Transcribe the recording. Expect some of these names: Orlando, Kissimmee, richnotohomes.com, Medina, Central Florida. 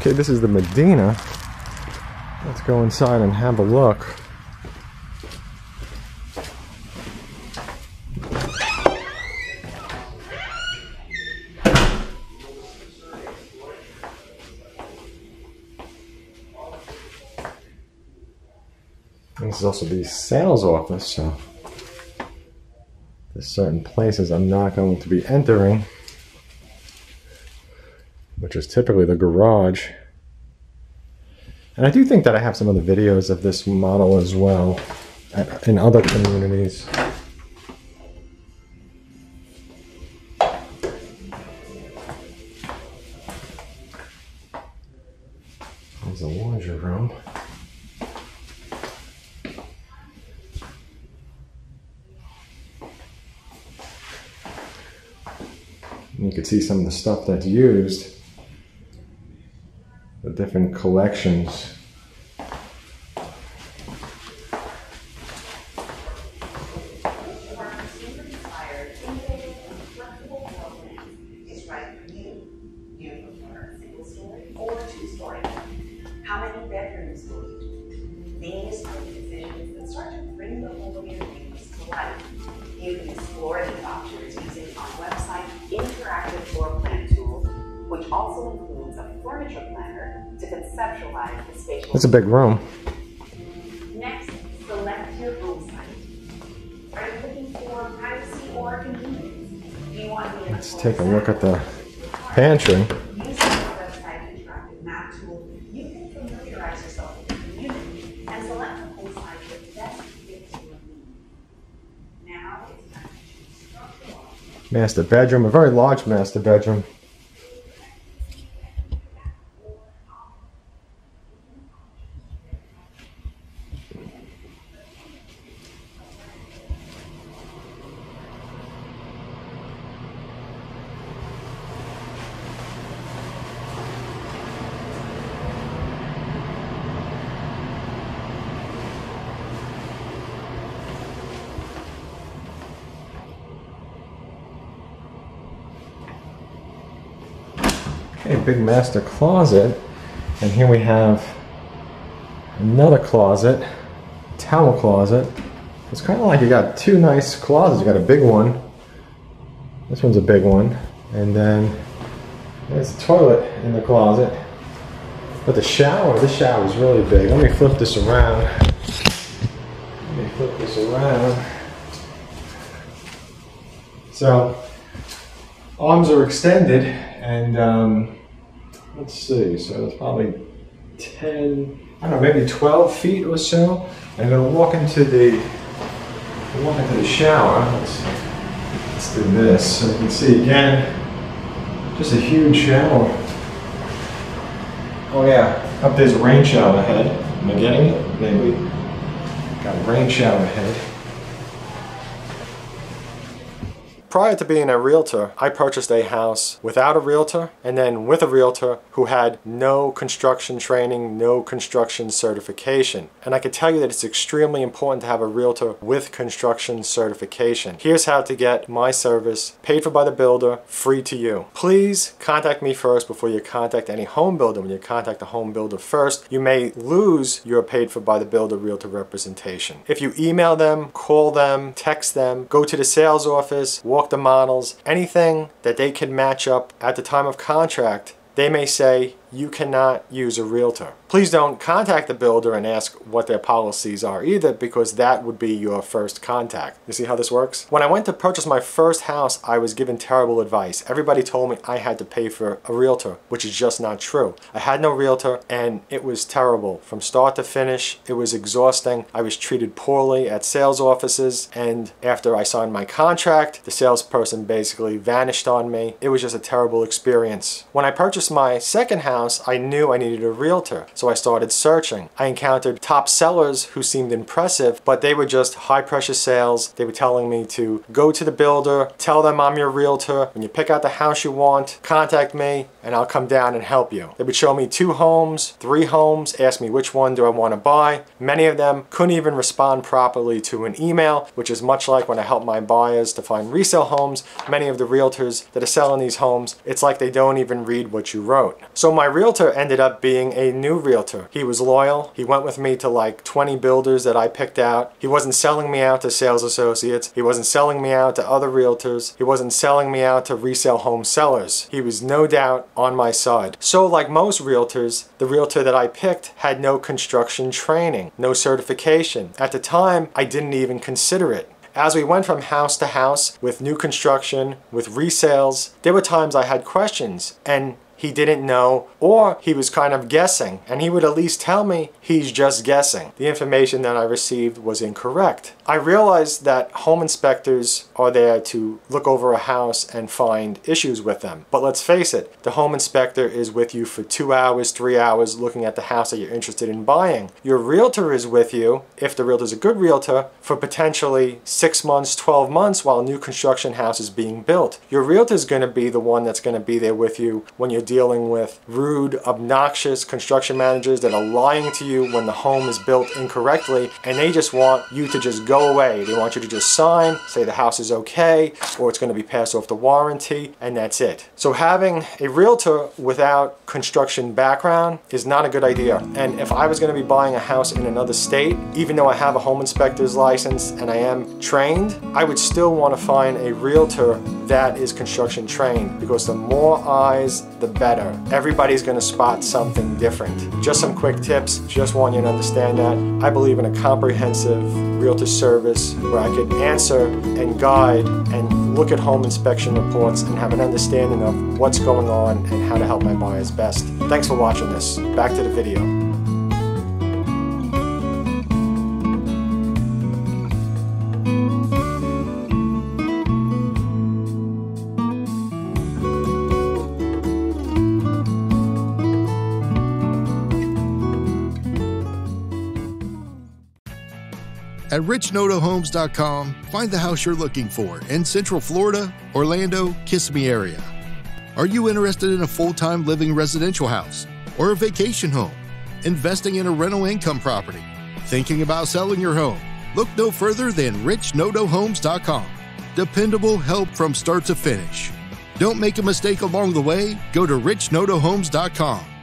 Okay, this is the Medina. Let's go inside and have a look. And this is also the sales office, so there's certain places I'm not going to be entering, which is typically the garage. And I do think that I have some other videos of this model as well in other communities. There's a laundry room. And you can see some of the stuff that's used. The different collections. That's a big room. Next, select your home site. Are you looking for privacy or convenience? Do you want to Let's take a look at the pantry. Master bedroom, a very large master bedroom. A big master closet, and here we have another closet, towel closet. It's kind of like you got two nice closets. You got a big one, this one's a big one, and then there's a toilet in the closet. But this shower is really big. Let me flip this around. So arms are extended, and let's see, so it's probably 10, I don't know, maybe 12 feet or so. I'm gonna walk into the shower. Let's do this, so you can see again, just a huge shower. Oh yeah, up there's a rain shower head. Am I getting it? Maybe. Got a rain shower head. Prior to being a realtor, I purchased a house without a realtor and then with a realtor who had no construction training, no construction certification. And I can tell you that it's extremely important to have a realtor with construction certification. Here's how to get my service paid for by the builder, free to you. Please contact me first before you contact any home builder. When you contact a home builder first, you may lose your paid for by the builder realtor representation. If you email them, call them, text them, go to the sales office, walk the models, anything that they can match up at the time of contract, they may say you cannot use a realtor. Please don't contact the builder and ask what their policies are either, because that would be your first contact. You see how this works? When I went to purchase my first house, I was given terrible advice. Everybody told me I had to pay for a realtor, which is just not true. I had no realtor and it was terrible. From start to finish, it was exhausting. I was treated poorly at sales offices, and after I signed my contract, the salesperson basically vanished on me. It was just a terrible experience. When I purchased my second house, I knew I needed a realtor, so I started searching. I encountered top sellers who seemed impressive, but they were just high pressure sales. They were telling me to go to the builder, tell them I'm your realtor, when you pick out the house you want, contact me and I'll come down and help you. They would show me 2 homes, 3 homes, ask me which one do I want to buy. Many of them couldn't even respond properly to an email, which is much like when I help my buyers to find resale homes. Many of the realtors that are selling these homes, it's like they don't even read what you wrote. So my realtor ended up being a new realtor. He was loyal. He went with me to like 20 builders that I picked out. He wasn't selling me out to sales associates. He wasn't selling me out to other realtors. He wasn't selling me out to resale home sellers. He was no doubt on my side. So like most realtors, the realtor that I picked had no construction training, no certification. At the time, I didn't even consider it. As we went from house to house with new construction, with resales, there were times I had questions and he didn't know, or he was kind of guessing, and he would at least tell me he's just guessing. The information that I received was incorrect. I realized that home inspectors are there to look over a house and find issues with them. But let's face it, the home inspector is with you for 2 hours, 3 hours looking at the house that you're interested in buying. Your realtor is with you, if the realtor's a good realtor, for potentially 6 months, 12 months while a new construction house is being built. Your realtor's gonna be the one that's gonna be there with you when you're dealing with rude, obnoxious construction managers that are lying to you when the home is built incorrectly, and they just want you to just go away. They want you to just sign, say the house is okay, or it's going to be passed off the warranty, and that's it. So having a realtor without construction background is not a good idea. And if I was going to be buying a house in another state, even though I have a home inspector's license and I am trained, I would still want to find a realtor that is construction trained, because the more eyes, the better. Everybody's going to spot something different. Just some quick tips. Just want you to understand that. I believe in a comprehensive realtor service where I could answer and guide and look at home inspection reports and have an understanding of what's going on and how to help my buyers best. Thanks for watching this. Back to the video. At richnotohomes.com, find the house you're looking for in Central Florida, Orlando, Kissimmee area. Are you interested in a full-time living residential house or a vacation home? Investing in a rental income property? Thinking about selling your home? Look no further than richnotohomes.com. Dependable help from start to finish. Don't make a mistake along the way. Go to richnotohomes.com.